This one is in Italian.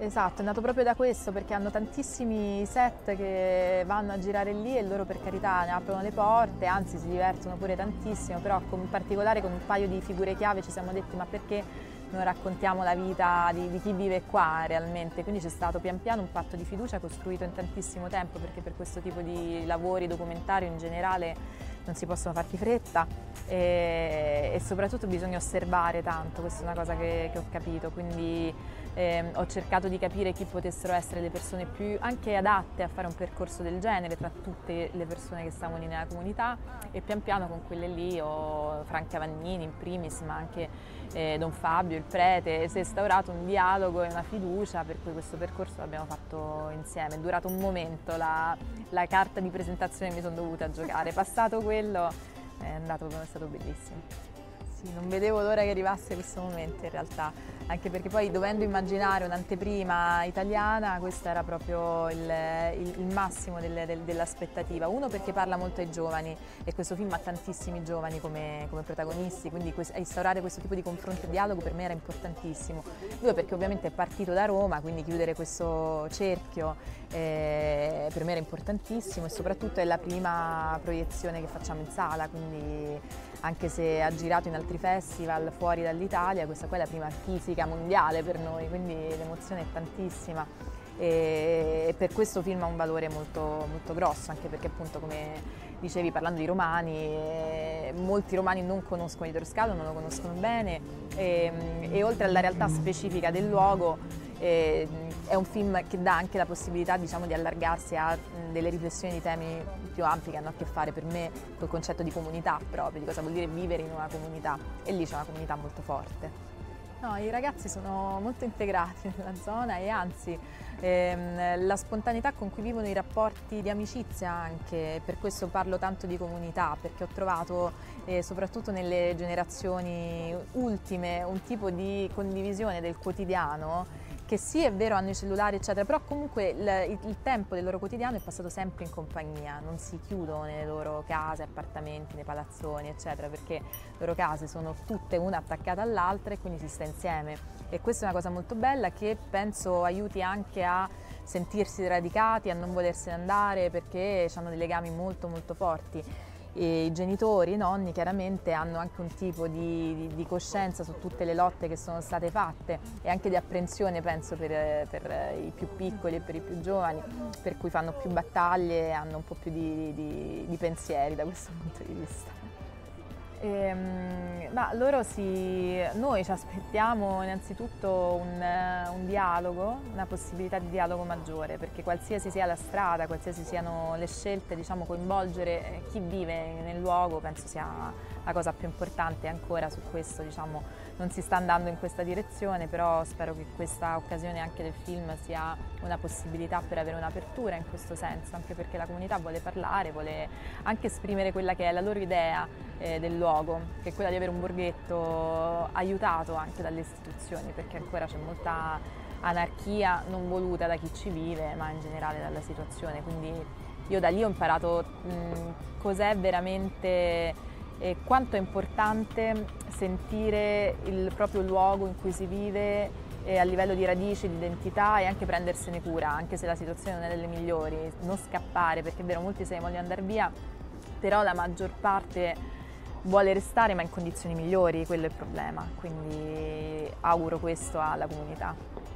Esatto, è nato proprio da questo, perché hanno tantissimi set che vanno a girare lì e loro, per carità, ne aprono le porte, anzi si divertono pure tantissimo, però in particolare con un paio di figure chiave ci siamo detti: ma perché non raccontiamo la vita di chi vive qua realmente? Quindi c'è stato pian piano un patto di fiducia costruito in tantissimo tempo, perché per questo tipo di lavori documentari in generale non si possono farti fretta e soprattutto bisogna osservare tanto, questa è una cosa che ho capito, quindi ho cercato di capire chi potessero essere le persone più anche adatte a fare un percorso del genere tra tutte le persone che stavano lì nella comunità, e pian piano con quelle lì, o Franca Vannini in primis, ma anche Don Fabio, il prete, si è instaurato un dialogo e una fiducia, per cui questo percorso l'abbiamo fatto insieme. È durato un momento, la carta di presentazione mi sono dovuta giocare, passato quello è stato bellissimo. Sì, non vedevo l'ora che arrivasse questo momento in realtà, anche perché poi, dovendo immaginare un'anteprima italiana, questo era proprio il massimo dell'aspettativa. Uno, perché parla molto ai giovani e questo film ha tantissimi giovani come protagonisti, quindi instaurare questo tipo di confronto e dialogo per me era importantissimo. Due, perché ovviamente è partito da Roma, quindi chiudere questo cerchio per me era importantissimo, e soprattutto è la prima proiezione che facciamo in sala, quindi anche se ha girato in altri festival fuori dall'Italia, questa qua è la prima fisica mondiale per noi, quindi l'emozione è tantissima e per questo film ha un valore molto, molto grosso, anche perché appunto, come dicevi, parlando di romani, molti romani non conoscono l'Idroscalo, non lo conoscono bene e oltre alla realtà specifica del luogo è un film che dà anche la possibilità, diciamo, di allargarsi a delle riflessioni di temi più ampi che hanno a che fare, per me, col concetto di comunità proprio, di cosa vuol dire vivere in una comunità, e lì c'è una comunità molto forte. No, i ragazzi sono molto integrati nella zona e anzi la spontaneità con cui vivono i rapporti di amicizia anche, per questo parlo tanto di comunità, perché ho trovato soprattutto nelle generazioni ultime un tipo di condivisione del quotidiano che sì, è vero, hanno i cellulari eccetera, però comunque il tempo del loro quotidiano è passato sempre in compagnia, non si chiudono nelle loro case, appartamenti, nei palazzoni eccetera, perché le loro case sono tutte una attaccata all'altra e quindi si sta insieme, e questa è una cosa molto bella che penso aiuti anche a sentirsi radicati, a non volersene andare, perché hanno dei legami molto molto forti. E i genitori, i nonni chiaramente hanno anche un tipo di coscienza su tutte le lotte che sono state fatte e anche di apprensione, penso, per i più piccoli e per i più giovani, per cui fanno più battaglie e hanno un po' più di pensieri da questo punto di vista. Ma noi ci aspettiamo innanzitutto un dialogo, una possibilità di dialogo maggiore, perché qualsiasi sia la strada, qualsiasi siano le scelte, diciamo, coinvolgere chi vive nel luogo penso sia la cosa più importante. Ancora su questo, diciamo, non si sta andando in questa direzione, però spero che questa occasione anche del film sia una possibilità per avere un'apertura in questo senso, anche perché la comunità vuole parlare, vuole anche esprimere quella che è la loro idea del luogo, che è quella di avere un borghetto aiutato anche dalle istituzioni, perché ancora c'è molta anarchia non voluta da chi ci vive, ma in generale dalla situazione. Quindi io da lì ho imparato cos'è veramente e quanto è importante sentire il proprio luogo in cui si vive a livello di radici, di identità, e anche prendersene cura, anche se la situazione non è delle migliori, non scappare, perché è vero, molti se ne vogliono andare via, però la maggior parte vuole restare ma in condizioni migliori, quello è il problema, quindi auguro questo alla comunità.